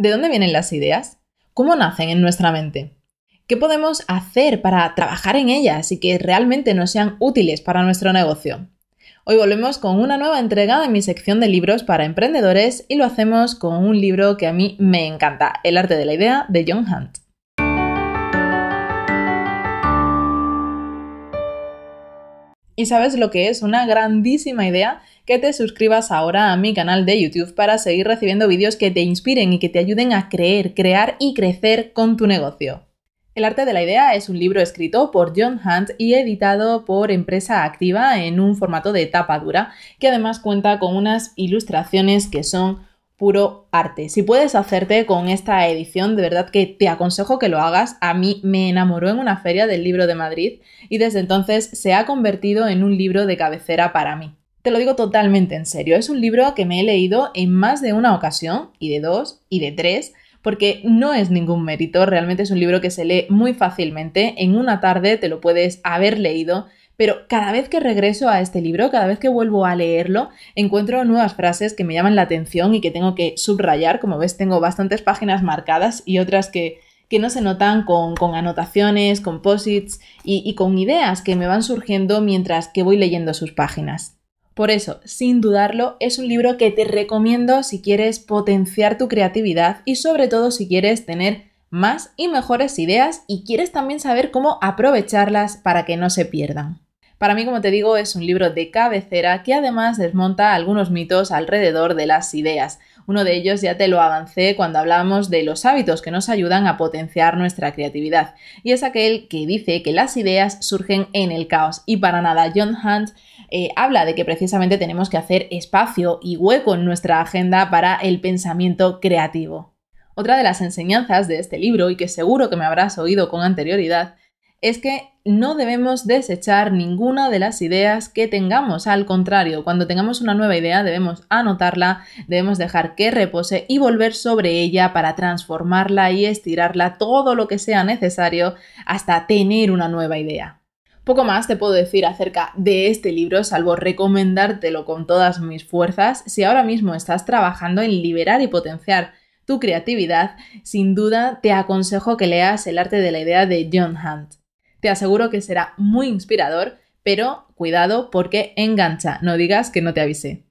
¿De dónde vienen las ideas? ¿Cómo nacen en nuestra mente? ¿Qué podemos hacer para trabajar en ellas y que realmente nos sean útiles para nuestro negocio? Hoy volvemos con una nueva entrega de mi sección de libros para emprendedores y lo hacemos con un libro que a mí me encanta, El arte de la idea, de John Hunt. ¿Y sabes lo que es una grandísima idea? Que te suscribas ahora a mi canal de YouTube para seguir recibiendo vídeos que te inspiren y que te ayuden a creer, crear y crecer con tu negocio. El arte de la idea es un libro escrito por John Hunt y editado por Empresa Activa en un formato de tapa dura, que además cuenta con unas ilustraciones que son puro arte. Si puedes hacerte con esta edición, de verdad que te aconsejo que lo hagas. A mí me enamoró en una feria del libro de Madrid y desde entonces se ha convertido en un libro de cabecera para mí. Te lo digo totalmente en serio, es un libro que me he leído en más de una ocasión, y de dos, y de tres, porque no es ningún mérito, realmente es un libro que se lee muy fácilmente, en una tarde te lo puedes haber leído, pero cada vez que regreso a este libro, cada vez que vuelvo a leerlo, encuentro nuevas frases que me llaman la atención y que tengo que subrayar. Como ves, tengo bastantes páginas marcadas y otras que no se notan con anotaciones, con post-its y con ideas que me van surgiendo mientras que voy leyendo sus páginas. Por eso, sin dudarlo, es un libro que te recomiendo si quieres potenciar tu creatividad y sobre todo si quieres tener más y mejores ideas y quieres también saber cómo aprovecharlas para que no se pierdan. Para mí, como te digo, es un libro de cabecera que además desmonta algunos mitos alrededor de las ideas. Uno de ellos ya te lo avancé cuando hablábamos de los hábitos que nos ayudan a potenciar nuestra creatividad. Y es aquel que dice que las ideas surgen en el caos. Y para nada, John Hunt habla de que precisamente tenemos que hacer espacio y hueco en nuestra agenda para el pensamiento creativo. Otra de las enseñanzas de este libro, y que seguro que me habrás oído con anterioridad, es que no debemos desechar ninguna de las ideas que tengamos. Al contrario, cuando tengamos una nueva idea debemos anotarla, debemos dejar que repose y volver sobre ella para transformarla y estirarla todo lo que sea necesario hasta tener una nueva idea. Poco más te puedo decir acerca de este libro, salvo recomendártelo con todas mis fuerzas. Si ahora mismo estás trabajando en liberar y potenciar tu creatividad, sin duda te aconsejo que leas El arte de la idea de John Hunt. Te aseguro que será muy inspirador, pero cuidado porque engancha, no digas que no te avisé.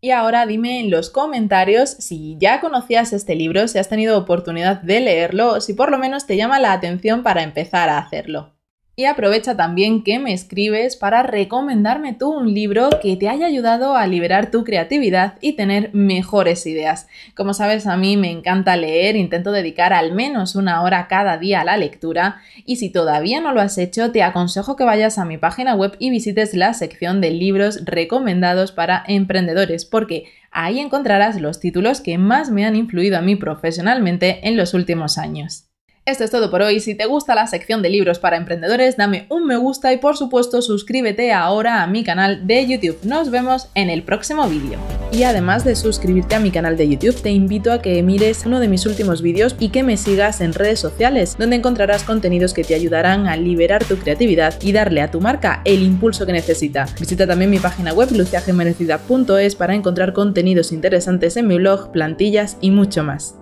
Y ahora dime en los comentarios si ya conocías este libro, si has tenido oportunidad de leerlo o si por lo menos te llama la atención para empezar a hacerlo. Y aprovecha también que me escribes para recomendarme tú un libro que te haya ayudado a liberar tu creatividad y tener mejores ideas. Como sabes, a mí me encanta leer, intento dedicar al menos una hora cada día a la lectura y si todavía no lo has hecho, te aconsejo que vayas a mi página web y visites la sección de libros recomendados para emprendedores, porque ahí encontrarás los títulos que más me han influido a mí profesionalmente en los últimos años. Esto es todo por hoy. Si te gusta la sección de libros para emprendedores, dame un me gusta y por supuesto suscríbete ahora a mi canal de YouTube. Nos vemos en el próximo vídeo. Y además de suscribirte a mi canal de YouTube, te invito a que mires uno de mis últimos vídeos y que me sigas en redes sociales, donde encontrarás contenidos que te ayudarán a liberar tu creatividad y darle a tu marca el impulso que necesita. Visita también mi página web luciajimenezvida.es para encontrar contenidos interesantes en mi blog, plantillas y mucho más.